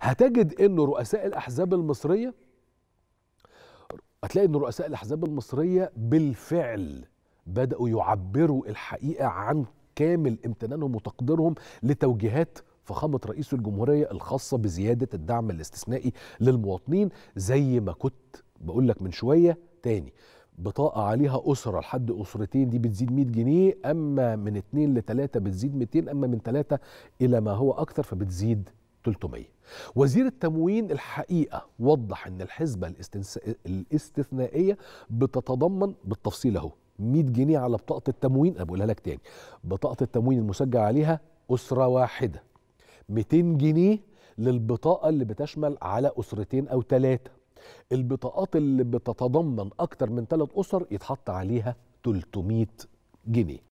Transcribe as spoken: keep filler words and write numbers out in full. هتجد أن رؤساء الأحزاب المصرية هتلاقي أن رؤساء الأحزاب المصرية بالفعل بدأوا يعبروا الحقيقة عن كامل امتنانهم وتقديرهم لتوجيهات فخامة رئيس الجمهورية الخاصة بزيادة الدعم الاستثنائي للمواطنين. زي ما كنت بقول لك من شوية تاني، بطاقة عليها أسرة لحد أسرتين دي بتزيد مية جنيه، أما من اتنين لتلاتة بتزيد ميتين، أما من تلاتة إلى ما هو أكتر فبتزيد تلتمية. وزير التموين الحقيقة وضح أن الحسبة الاستثنائية بتتضمن بالتفصيل أهو مية جنيه على بطاقة التموين، أنا بقولها لك تاني، بطاقة التموين المسجل عليها أسرة واحدة، ميتين جنيه للبطاقة اللي بتشمل على أسرتين أو ثلاثة، البطاقات اللي بتتضمن أكتر من ثلاث أسر يتحط عليها تلتمية جنيه.